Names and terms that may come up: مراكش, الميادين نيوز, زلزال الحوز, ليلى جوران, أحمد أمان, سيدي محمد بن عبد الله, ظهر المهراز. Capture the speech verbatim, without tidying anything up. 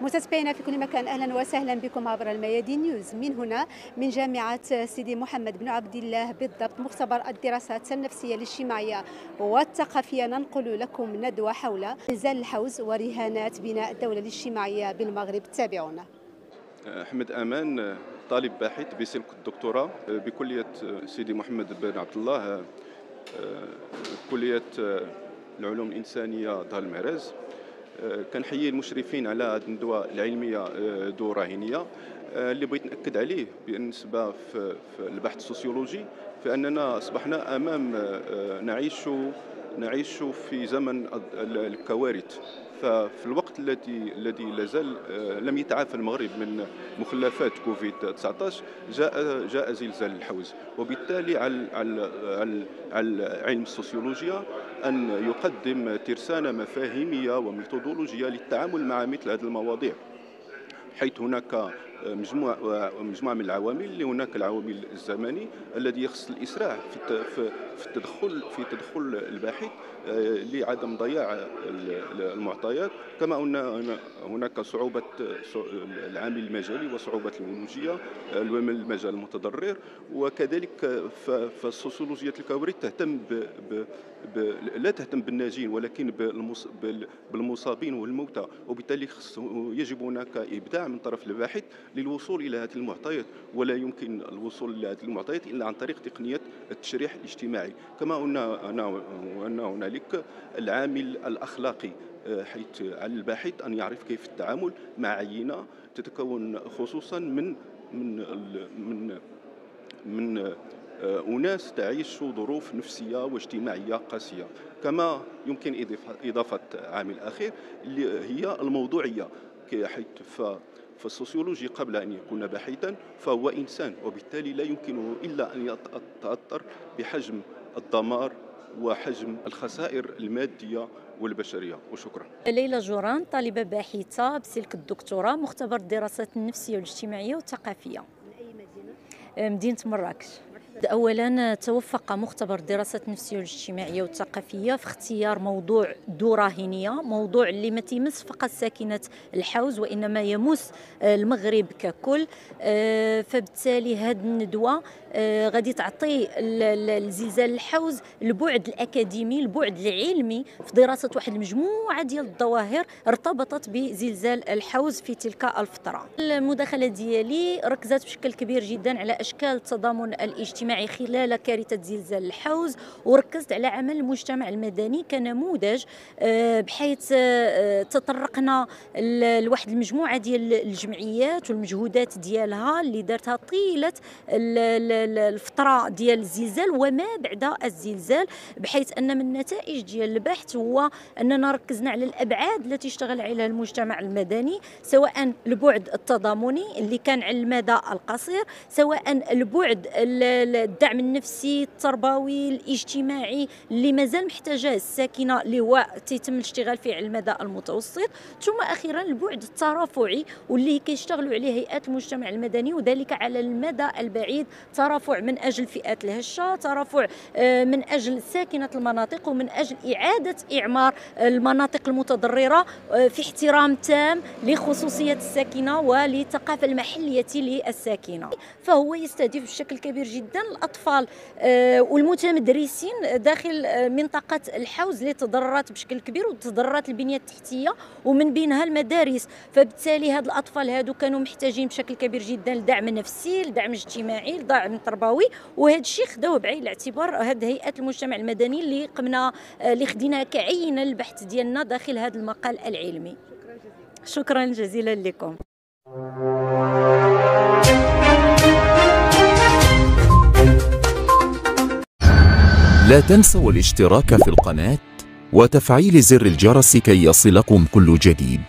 متتبعينا في كل مكان، أهلا وسهلا بكم عبر الميادين نيوز. من هنا من جامعة سيدي محمد بن عبد الله بالضبط، مختبر الدراسات النفسية الاجتماعية والثقافية، ننقل لكم ندوة حول زلزال الحوز ورهانات بناء الدولة الاجتماعية بالمغرب. تابعونا. أحمد أمان طالب باحث بسلك الدكتوراه بكلية سيدي محمد بن عبد الله، كلية العلوم الإنسانية ظهر المهراز. كنحيي المشرفين على هذه الندوة العلمية ذو راهنية. اللي بغيت نأكد عليه بالنسبة في البحث السوسيولوجي، فأننا أصبحنا أمام نعيش نعيش في زمن الكوارث. ففي الوقت الذي الذي لازال لم يتعافى المغرب من مخلفات كوفيد تسعة عشر جاء جاء زلزال الحوز، وبالتالي على على على علم السوسيولوجيا أن يقدم ترسانة مفاهيمية وميثودولوجية للتعامل مع مثل هذه المواضيع، حيث هناك مجموع مجموعة من العوامل. هناك العوامل الزمني الذي يخص الإسراع في التدخل في تدخل الباحث لعدم ضياع المعطيات، كما أن هناك صعوبة العامل المجالي وصعوبة الولوجية المجال المتضرر. وكذلك فالسوسيولوجية الكوارث تهتم ب ب لا تهتم بالناجين ولكن بالمصابين والموتى، وبالتالي يجب هناك إبداع من طرف الباحث للوصول إلى هذه المعطيات، ولا يمكن الوصول إلى هذه المعطيات إلا عن طريق تقنية التشريح الاجتماعي. كما أن هنالك العامل الأخلاقي، حيث على الباحث أن يعرف كيف التعامل مع عينة تتكون خصوصا من من من من أناس تعيش ظروف نفسية واجتماعية قاسية. كما يمكن إضافة عامل آخر هي الموضوعية، حيث ف فالسوسيولوجي قبل أن يكون باحثا فهو إنسان، وبالتالي لا يمكنه إلا أن يتأثر بحجم الدمار وحجم الخسائر المادية والبشرية. وشكرا. ليلى جوران طالبة باحثة بسلك الدكتوراه، مختبر الدراسات النفسية والاجتماعية والثقافية. من أي مدينة؟ مدينة مراكش. أولا توفق مختبر الدراسات النفسية والاجتماعية والثقافية في اختيار موضوع ذو راهنية، موضوع اللي ما تيمس فقط ساكنة الحوز وإنما يمس المغرب ككل. فبالتالي هذه الندوة غادي تعطي زلزال الحوز البعد الأكاديمي، البعد العلمي في دراسة واحد المجموعة ديال الظواهر ارتبطت بزلزال الحوز في تلك الفترة. المداخلة ديالي ركزت بشكل كبير جدا على أشكال التضامن الاجتماعي خلال كارثة زلزال الحوز، وركزت على عمل المجتمع المدني كنموذج، بحيث تطرقنا لواحد المجموعة ديال الجمعيات والمجهودات ديالها اللي دارتها طيلة الفترة ديال الزلزال وما بعد الزلزال، بحيث أن من النتائج ديال البحث هو أننا ركزنا على الأبعاد التي اشتغل عليها المجتمع المدني، سواء البعد التضامني اللي كان على المدى القصير، سواء البعد الدعم النفسي التربوي الاجتماعي اللي مازال محتاجه الساكنه اللي هو تيتم الاشتغال فيه على المدى المتوسط، ثم اخيرا البعد الترافعي واللي كيشتغلوا عليه هيئات المجتمع المدني، وذلك على المدى البعيد، ترافع من اجل فئات الهشه، ترافع من اجل ساكنه المناطق، ومن اجل اعاده اعمار المناطق المتضرره في احترام تام لخصوصيه الساكنه وللثقافه المحليه للساكنه. فهو يستهدف بشكل كبير جدا جدا الأطفال والمتمدرسين داخل منطقة الحوز اللي تضررت بشكل كبير وتضررت البنية التحتية ومن بينها المدارس. فبالتالي هاد الأطفال هادو كانوا محتاجين بشكل كبير جدا لدعم نفسي، لدعم اجتماعي، لدعم تربوي، وهذا الشيء خداوه بعين الاعتبار هاد هيئات المجتمع المدني اللي قمنا اللي خديناها كعينة للبحث ديالنا داخل هذا المقال العلمي. شكرا جزيلا. شكرا جزيلا لكم. لا تنسوا الاشتراك في القناة وتفعيل زر الجرس كي يصلكم كل جديد.